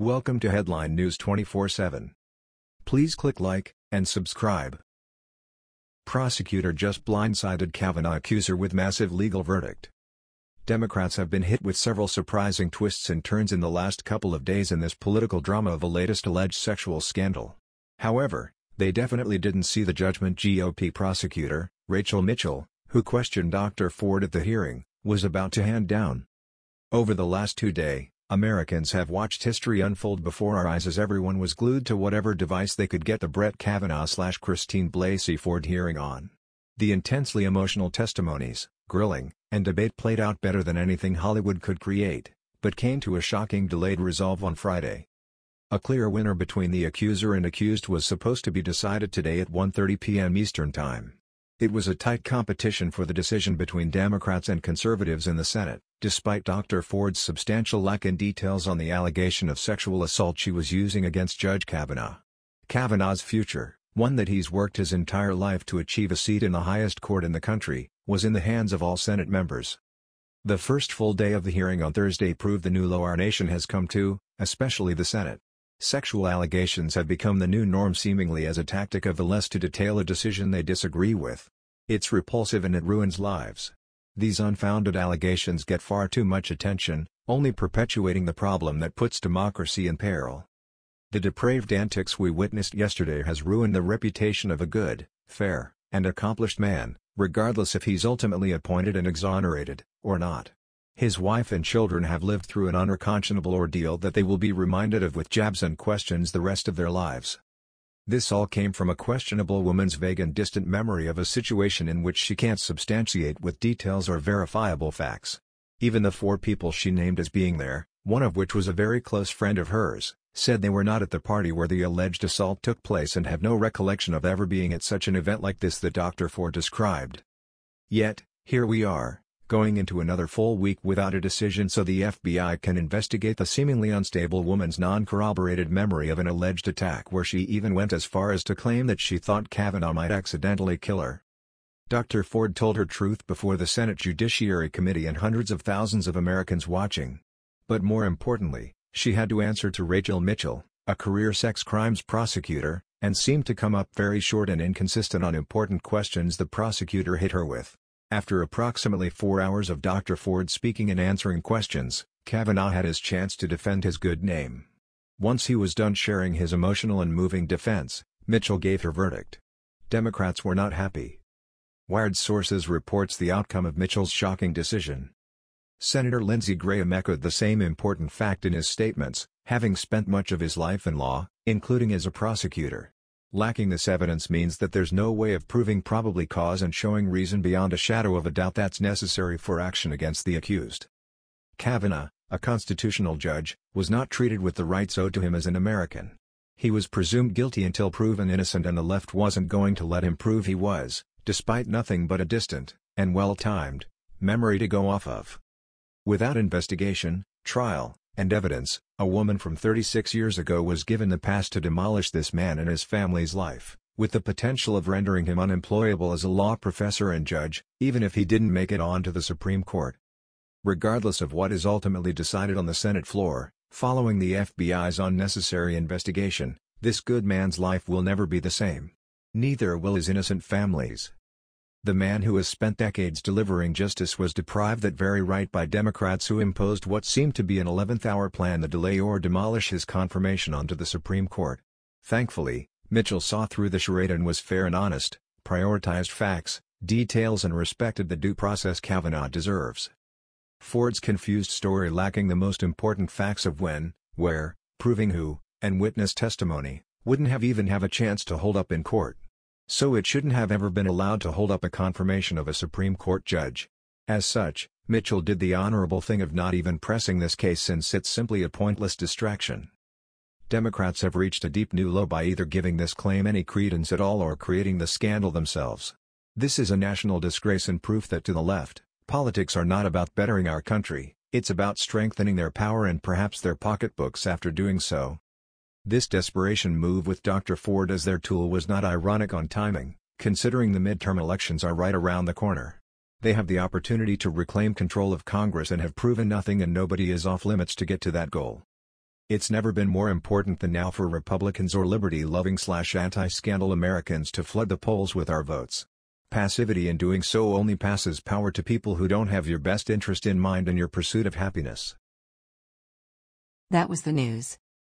Welcome to Headline News 24/7. Please click like and subscribe. Prosecutor just blindsided Kavanaugh accuser with massive legal verdict. Democrats have been hit with several surprising twists and turns in the last couple of days in this political drama of the latest alleged sexual scandal. However, they definitely didn't see the judgment GOP prosecutor, Rachel Mitchell, who questioned Dr. Ford at the hearing, was about to hand down. Over the last 2 days, Americans have watched history unfold before our eyes as everyone was glued to whatever device they could get the Brett Kavanaugh/Christine Blasey Ford hearing on. The intensely emotional testimonies, grilling, and debate played out better than anything Hollywood could create, but came to a shocking delayed resolve on Friday. A clear winner between the accuser and accused was supposed to be decided today at 1:30 p.m. Eastern Time. It was a tight competition for the decision between Democrats and conservatives in the Senate, despite Dr. Ford's substantial lack in details on the allegation of sexual assault she was using against Judge Kavanaugh. Kavanaugh's future, one that he's worked his entire life to achieve a seat in the highest court in the country, was in the hands of all Senate members. The first full day of the hearing on Thursday proved the new low our nation has come to, especially the Senate. Sexual allegations have become the new norm seemingly as a tactic of the left to detail a decision they disagree with. It's repulsive and it ruins lives. These unfounded allegations get far too much attention, only perpetuating the problem that puts democracy in peril. The depraved antics we witnessed yesterday has ruined the reputation of a good, fair, and accomplished man, regardless if he's ultimately appointed and exonerated, or not. His wife and children have lived through an unconscionable ordeal that they will be reminded of with jabs and questions the rest of their lives. This all came from a questionable woman's vague and distant memory of a situation in which she can't substantiate with details or verifiable facts. Even the 4 people she named as being there, one of which was a very close friend of hers, said they were not at the party where the alleged assault took place and have no recollection of ever being at such an event like this that Dr. Ford described. Yet, here we are, going into another full week without a decision so the FBI can investigate the seemingly unstable woman's non-corroborated memory of an alleged attack where she even went as far as to claim that she thought Kavanaugh might accidentally kill her. Dr. Ford told her truth before the Senate Judiciary Committee and hundreds of thousands of Americans watching. But more importantly, she had to answer to Rachel Mitchell, a career sex crimes prosecutor, and seemed to come up very short and inconsistent on important questions the prosecutor hit her with. After approximately 4 hours of Dr. Ford speaking and answering questions, Kavanaugh had his chance to defend his good name. Once he was done sharing his emotional and moving defense, Mitchell gave her verdict. Democrats were not happy. Wired sources reports the outcome of Mitchell's shocking decision. Senator Lindsey Graham echoed the same important fact in his statements, having spent much of his life in law, including as a prosecutor. Lacking this evidence means that there's no way of proving probable cause and showing reason beyond a shadow of a doubt that's necessary for action against the accused. Kavanaugh, a constitutional judge, was not treated with the rights owed to him as an American. He was presumed guilty until proven innocent, and the left wasn't going to let him prove he was, despite nothing but a distant, and well-timed, memory to go off of. Without investigation, trial, and evidence, a woman from 36 years ago was given the pass to demolish this man and his family's life, with the potential of rendering him unemployable as a law professor and judge, even if he didn't make it onto the Supreme Court. Regardless of what is ultimately decided on the Senate floor, following the FBI's unnecessary investigation, this good man's life will never be the same. Neither will his innocent family's. The man who has spent decades delivering justice was deprived that very right by Democrats who imposed what seemed to be an 11th-hour plan to delay or demolish his confirmation onto the Supreme Court. Thankfully, Mitchell saw through the charade and was fair and honest, prioritized facts, details and respected the due process Kavanaugh deserves. Ford's confused story lacking the most important facts of when, where, proving who, and witness testimony, wouldn't have even have a chance to hold up in court. So it shouldn't have ever been allowed to hold up a confirmation of a Supreme Court judge. As such, Mitchell did the honorable thing of not even pressing this case since it's simply a pointless distraction. Democrats have reached a deep new low by either giving this claim any credence at all or creating the scandal themselves. This is a national disgrace and proof that to the left, politics are not about bettering our country, it's about strengthening their power and perhaps their pocketbooks after doing so. This desperation move with Dr. Ford as their tool was not ironic on timing, considering the midterm elections are right around the corner. They have the opportunity to reclaim control of Congress and have proven nothing and nobody is off limits to get to that goal. It's never been more important than now for Republicans or liberty-loving/anti-scandal Americans to flood the polls with our votes. Passivity in doing so only passes power to people who don't have your best interest in mind in your pursuit of happiness. That was the news.